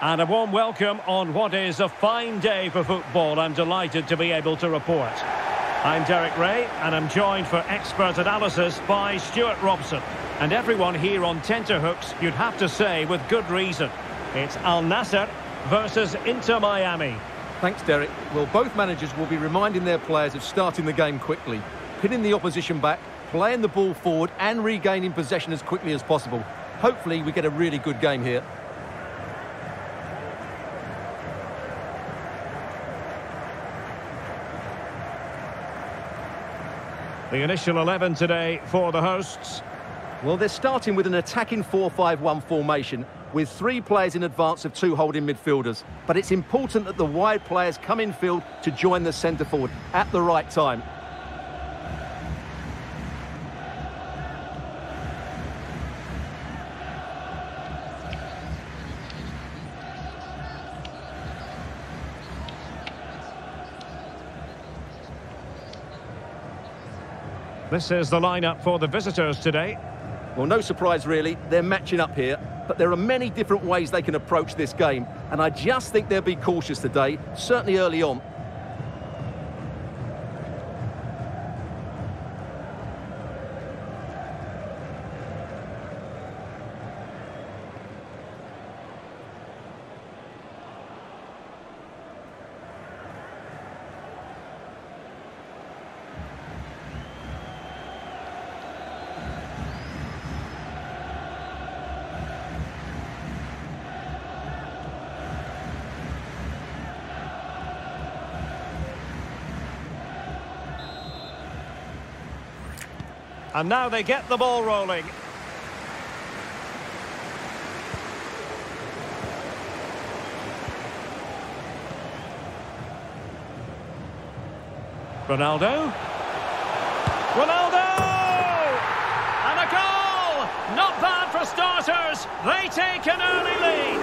And a warm welcome on what is a fine day for football. I'm delighted to be able to report. I'm Derek Ray, and I'm joined for expert analysis by Stuart Robson. And everyone here on tenterhooks, you'd have to say, with good reason. It's Al Nassr versus Inter Miami. Thanks, Derek. Well, both managers will be reminding their players of starting the game quickly, pinning the opposition back, playing the ball forward and regaining possession as quickly as possible. Hopefully, we get a really good game here. The initial 11 today for the hosts. Well, they're starting with an attacking 4-5-1 formation with three players in advance of two holding midfielders. But it's important that the wide players come in field to join the centre forward at the right time. This is the lineup for the visitors today. Well, no surprise really, they're matching up here, but there are many different ways they can approach this game, and I just think they'll be cautious today, certainly early on. And now they get the ball rolling. Ronaldo. Ronaldo! And a goal! Not bad for starters. They take an early lead.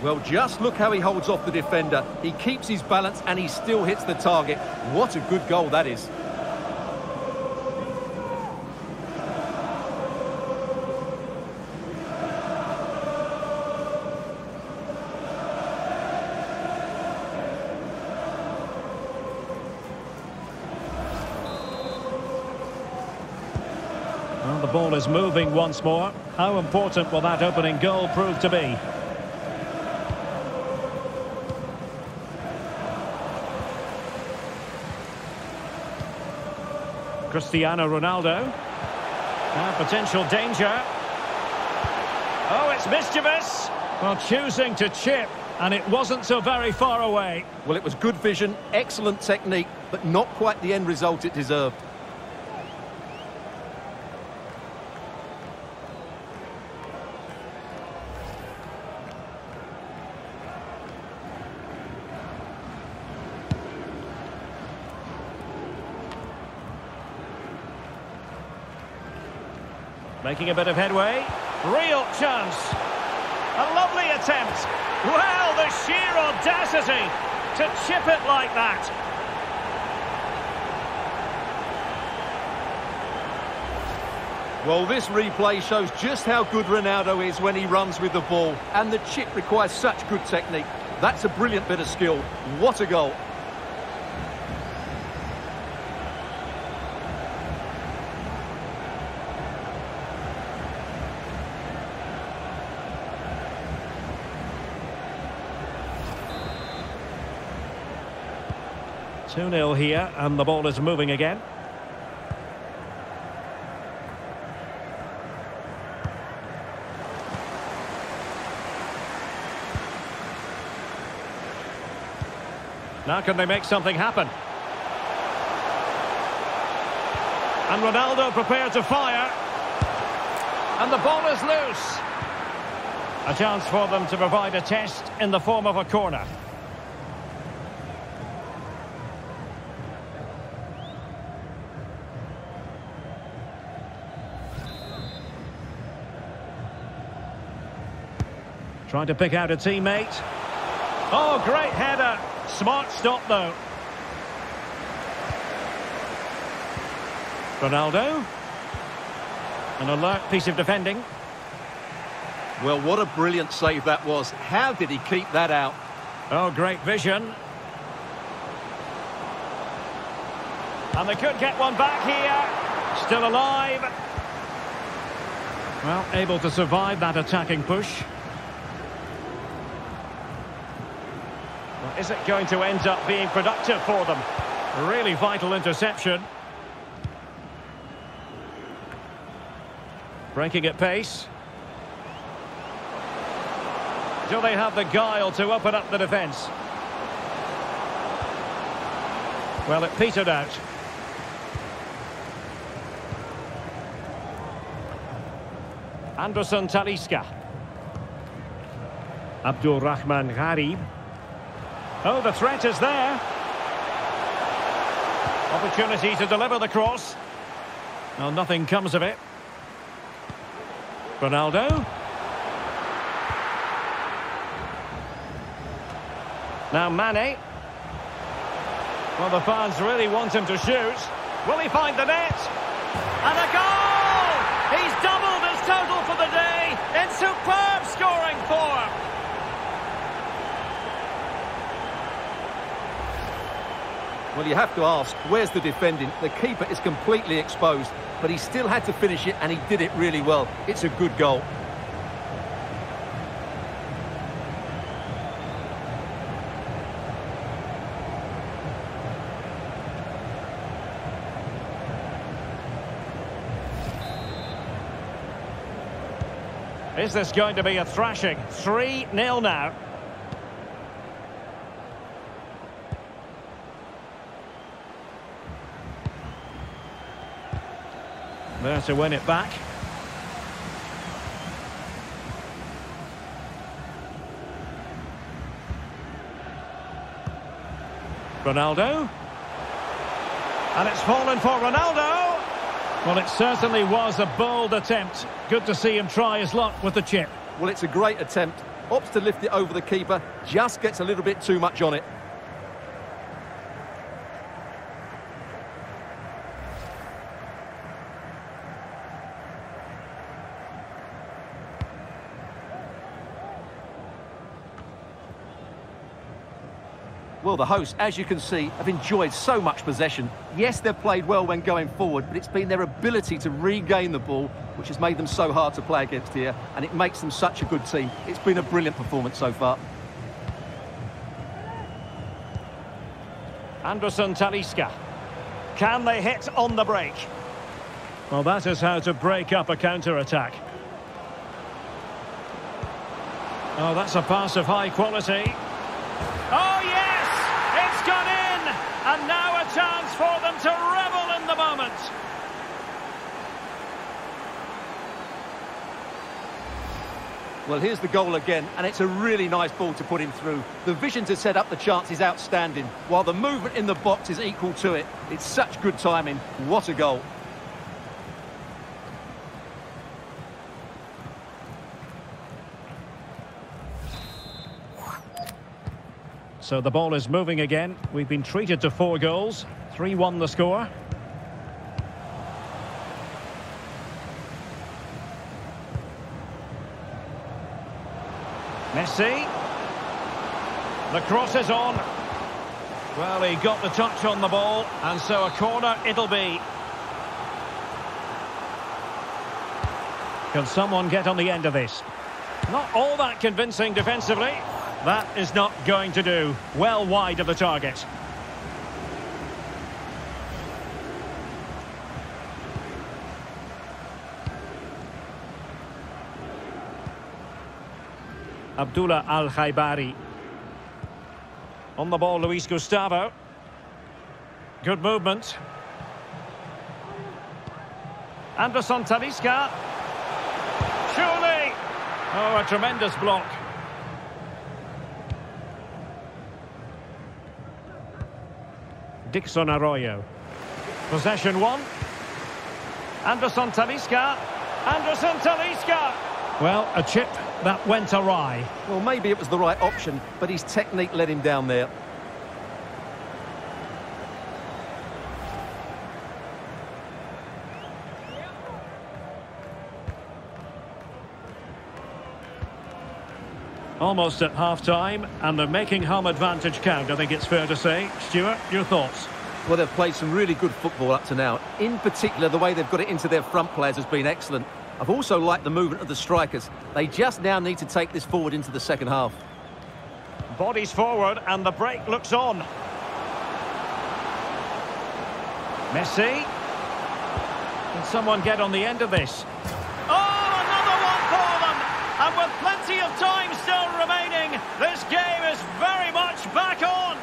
Well, just look how he holds off the defender. He keeps his balance and he still hits the target. What a good goal that is. Well, the ball is moving once more. How important will that opening goal prove to be? Cristiano Ronaldo. And potential danger. Oh, it's mischievous. Well, choosing to chip, and it wasn't so very far away. Well, it was good vision, excellent technique, but not quite the end result it deserved. Making a bit of headway. Real chance. A lovely attempt. Well, the sheer audacity to chip it like that. Well, this replay shows just how good Ronaldo is when he runs with the ball. And the chip requires such good technique. That's a brilliant bit of skill. What a goal. Nil here, and the ball is moving again. Now can they make something happen? And Ronaldo prepared to fire. And the ball is loose. A chance for them to provide a test in the form of a corner. Trying to pick out a teammate. Oh, great header. Smart stop, though. Ronaldo. An alert piece of defending. Well, what a brilliant save that was. How did he keep that out? Oh, great vision. And they could get one back here. Still alive. Well, able to survive that attacking push. Well, is it going to end up being productive for them? Really vital interception. Breaking at pace. Do they have the guile to open up the defence? Well, it petered out. Anderson Talisca. Abdul Rahman Ghari. Oh, the threat is there. Opportunity to deliver the cross. Well, nothing comes of it. Ronaldo. Now Mane. Well, the fans really want him to shoot. Will he find the net? And a goal! He's doubled his total for the day in superb scoring form. Well, you have to ask, where's the defending? The keeper is completely exposed, but he still had to finish it, and he did it really well. It's a good goal. Is this going to be a thrashing? 3-0 now. There to win it back. Ronaldo. And it's fallen for Ronaldo. Well, it certainly was a bold attempt. Good to see him try his luck with the chip. Well, it's a great attempt. Opts to lift it over the keeper. Just gets a little bit too much on it. Well, the hosts, as you can see, have enjoyed so much possession. Yes, they've played well when going forward, but it's been their ability to regain the ball which has made them so hard to play against here, and it makes them such a good team. It's been a brilliant performance so far. Anderson Talisca. Can they hit on the break? Well, that is how to break up a counter-attack. Oh, that's a pass of high quality. Oh, yeah! Gone in, and now a chance for them to revel in the moment. Well, here's the goal again, and it's a really nice ball to put him through. The vision to set up the chance is outstanding, while the movement in the box is equal to it. It's such good timing. What a goal. So the ball is moving again. We've been treated to 4 goals. 3-1 the score. Messi. The cross is on. Well, he got the touch on the ball, and so a corner it'll be. Can someone get on the end of this? Not all that convincing defensively. That is not going to do. Well wide of the target. Abdullah Al-Khaibari. On the ball, Luis Gustavo. Good movement. Anderson Talisca. Surely! Oh, a tremendous block. Dixon Arroyo. Possession 1. Anderson Talisca. Anderson Talisca. Well, a chip that went awry. Well, maybe it was the right option, but his technique let him down there. Almost at half-time, and they're making home advantage count, I think it's fair to say. Stuart, your thoughts? Well, they've played some really good football up to now. In particular, the way they've got it into their front players has been excellent. I've also liked the movement of the strikers. They just now need to take this forward into the second half. Bodies forward, and the break looks on. Messi. Can someone get on the end of this? And with plenty of time still remaining, this game is very much back on.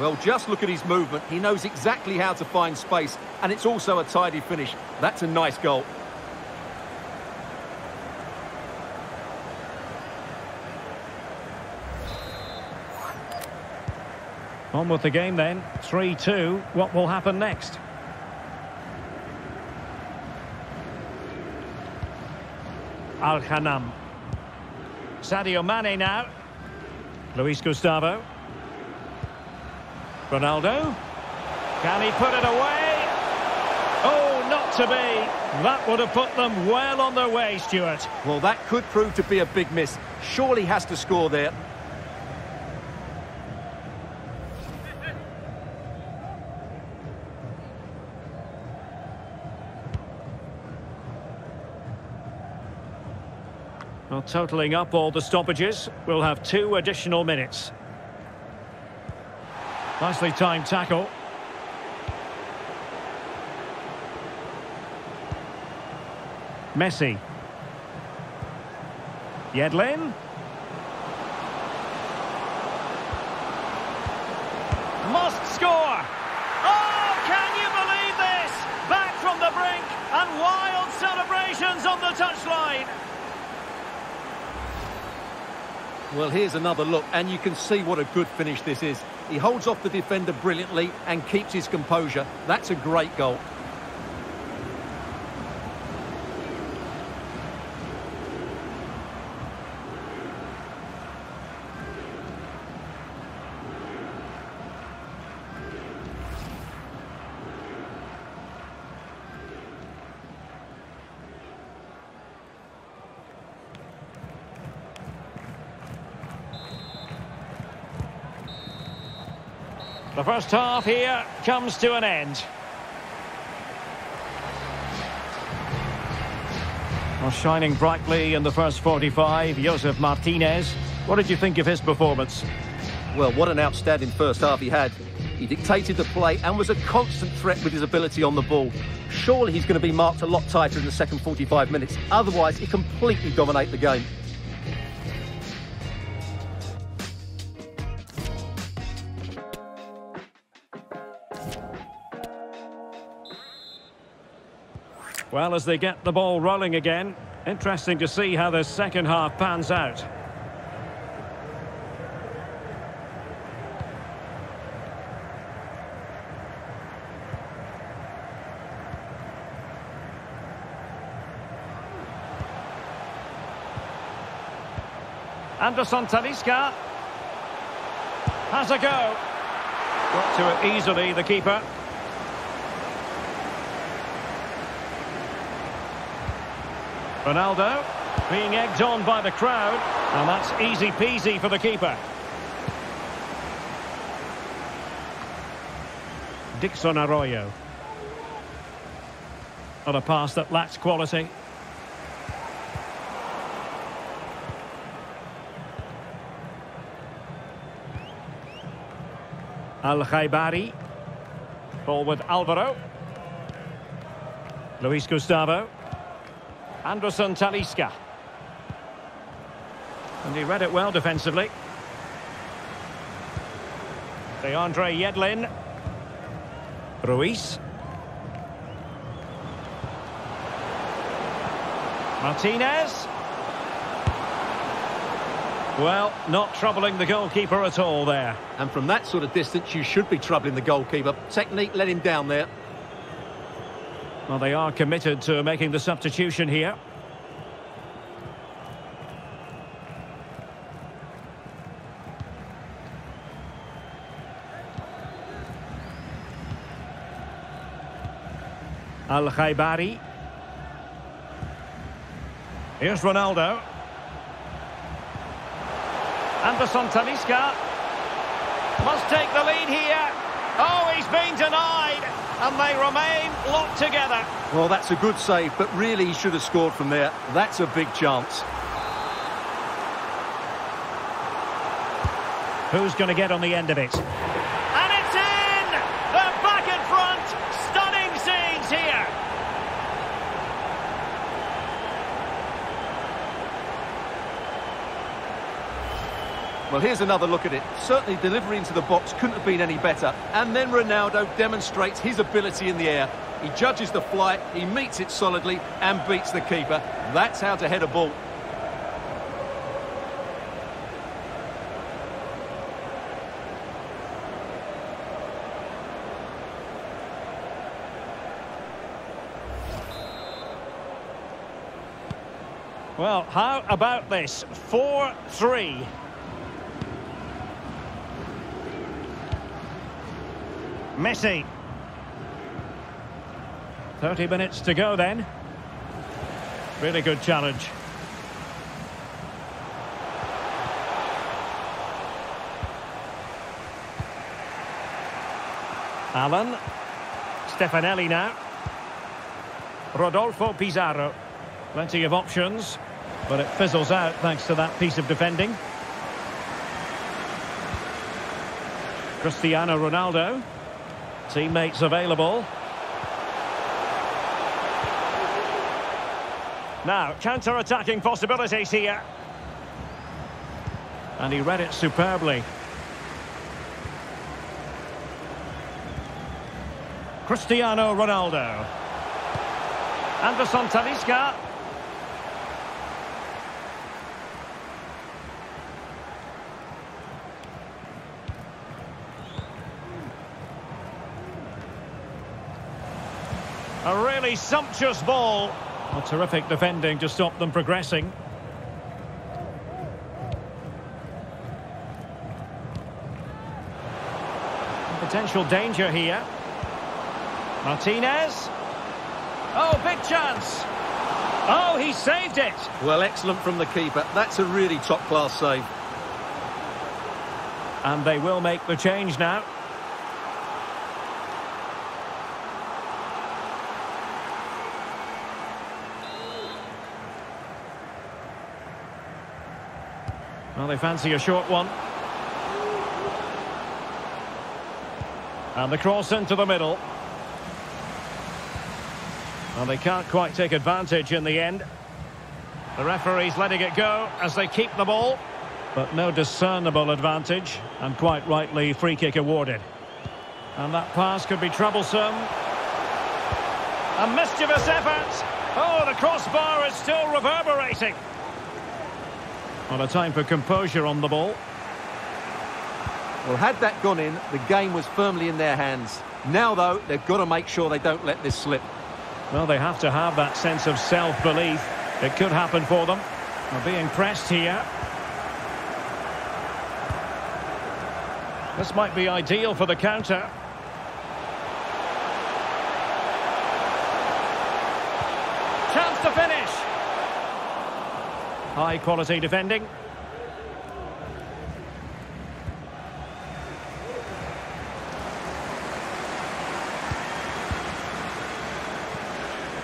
Well, just look at his movement. He knows exactly how to find space, and it's also a tidy finish. That's a nice goal. On with the game then. 3-2. What will happen next? Al-Khanam. Sadio Mane now. Luis Gustavo. Ronaldo. Can he put it away? Oh, not to be. That would have put them well on their way, Stuart. Well, that could prove to be a big miss. Surely has to score there. Well, totalling up all the stoppages, we'll have 2 additional minutes. Nicely timed tackle. Messi. Yedlin. Must score! Oh, can you believe this? Back from the brink and wild celebrations on the touchline. Well, here's another look, and you can see what a good finish this is. He holds off the defender brilliantly and keeps his composure. That's a great goal. The first half here comes to an end. Well, shining brightly in the first 45, Josef Martinez. What did you think of his performance? Well, what an outstanding first half he had. He dictated the play and was a constant threat with his ability on the ball. Surely he's going to be marked a lot tighter in the second 45 minutes. Otherwise, he completely dominates the game. Well, as they get the ball rolling again, interesting to see how the second half pans out. Anderson Talisca has a go. Got to it easily, the keeper. Ronaldo, being egged on by the crowd, and that's easy-peasy for the keeper. Dixon Arroyo. On a pass that lacks quality. Al-Khaibari. Ball with Alvaro. Luis Gustavo. Anderson Talisca. And he read it well defensively. DeAndre Yedlin. Ruiz. Martinez. Well, not troubling the goalkeeper at all there. And from that sort of distance, you should be troubling the goalkeeper. Technique let him down there. Well, they are committed to making the substitution here. Al-Khaibari. Here's Ronaldo. Anderson Talisca must take the lead here. Oh, he's been denied, and they remain locked together. Well, that's a good save, but really he should have scored from there. That's a big chance. Who's going to get on the end of it? Well, here's another look at it. Certainly delivery into the box couldn't have been any better. And then Ronaldo demonstrates his ability in the air. He judges the flight, he meets it solidly and beats the keeper. That's how to head a ball. Well, how about this? 4-3. Messi. 30 minutes to go then. Really good challenge. Allen. Stefanelli now. Rodolfo Pizarro. Plenty of options, but it fizzles out thanks to that piece of defending. Cristiano Ronaldo. Teammates available. Now, counter-attacking possibilities here. And he read it superbly. Cristiano Ronaldo. Anderson Talisca. A really sumptuous ball. A terrific defending to stop them progressing. Potential danger here. Martinez. Oh, big chance. Oh, he saved it. Well, excellent from the keeper. That's a really top-class save. And they will make the change now. Well, they fancy a short one. And the cross into the middle. Well, they can't quite take advantage in the end. The referee's letting it go as they keep the ball. But no discernible advantage. And quite rightly, free kick awarded. And that pass could be troublesome. A mischievous effort. Oh, the crossbar is still reverberating. Well, a time for composure on the ball. Well, had that gone in, the game was firmly in their hands. Now, though, they've got to make sure they don't let this slip. Well, they have to have that sense of self-belief. It could happen for them. They're being pressed here. This might be ideal for the counter. Chance to finish. High quality defending.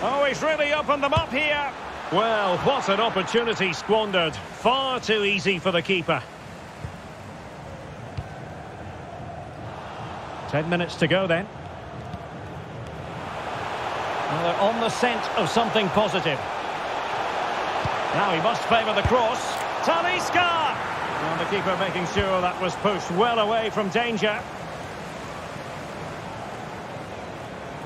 Oh, he's really opened them up here. Well, what an opportunity squandered. Far too easy for the keeper. 10 minutes to go then. Well, they're on the scent of something positive. Now he must favour the cross. Talisca! And the keeper making sure that was pushed well away from danger.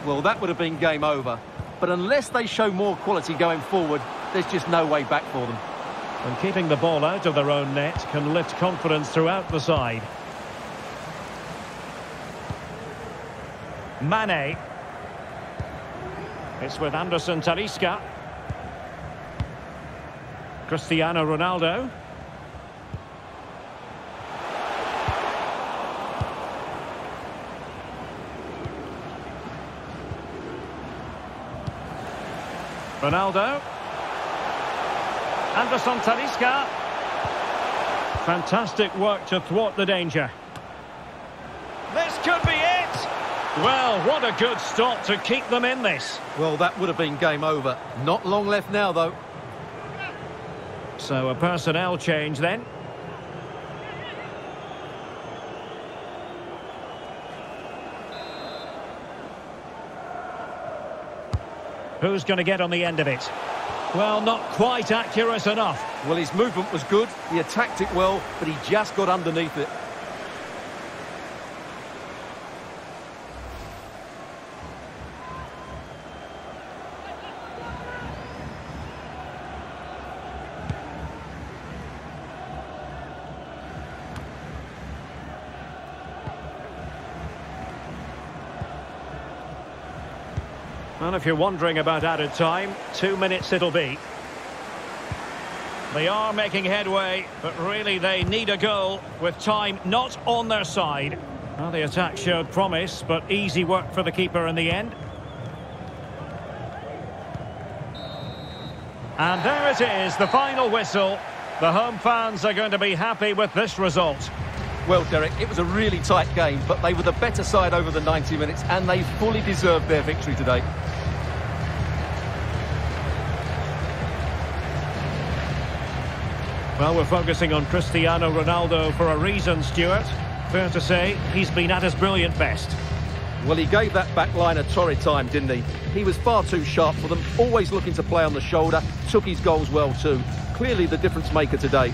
Well, that would have been game over. But unless they show more quality going forward, there's just no way back for them. And keeping the ball out of their own net can lift confidence throughout the side. Mane. It's with Anderson Talisca. Cristiano Ronaldo. Ronaldo. Anderson Talisca. Fantastic work to thwart the danger. This could be it. Well, what a good stop to keep them in this. Well, that would have been game over. Not long left now, though. So a personnel change then. Who's going to get on the end of it? Well, not quite accurate enough. Well, his movement was good, he attacked it well, but he just got underneath it. And if you're wondering about added time, 2 minutes it'll be. They are making headway, but really they need a goal with time not on their side. Well, the attack showed promise, but easy work for the keeper in the end. And there it is, the final whistle. The home fans are going to be happy with this result. Well, Derek, it was a really tight game, but they were the better side over the 90 minutes, and they fully deserved their victory today. Well, we're focusing on Cristiano Ronaldo for a reason, Stuart. Fair to say, he's been at his brilliant best. Well, he gave that back line a torrid time, didn't he? He was far too sharp for them, always looking to play on the shoulder, took his goals well too. Clearly the difference maker today.